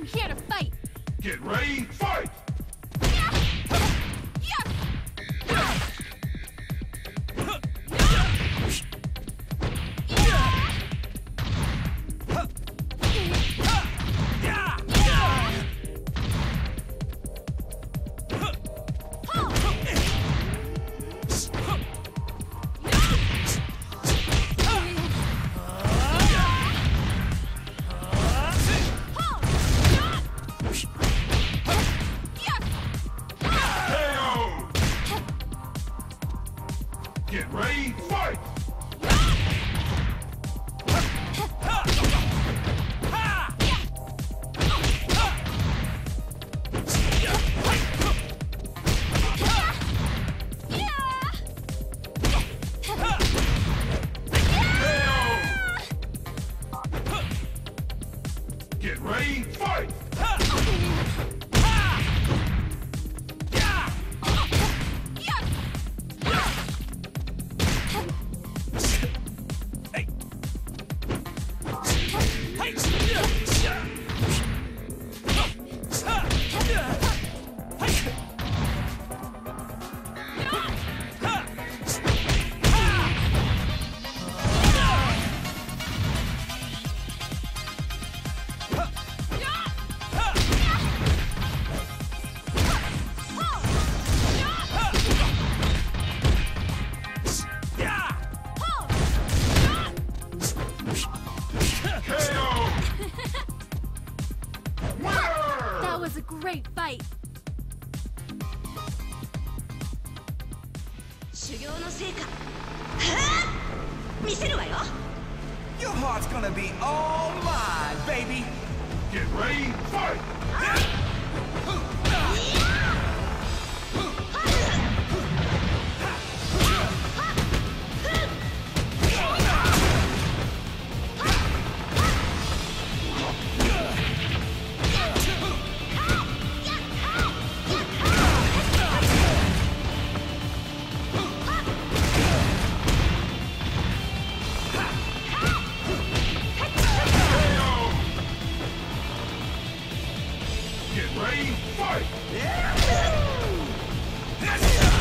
I'm here to fight. Get ready, fight! Get ready, fight! Get ready, fight! That was a great fight. Your heart's gonna be all mine, baby. Get ready, fight! Get ready, fight! Yeah.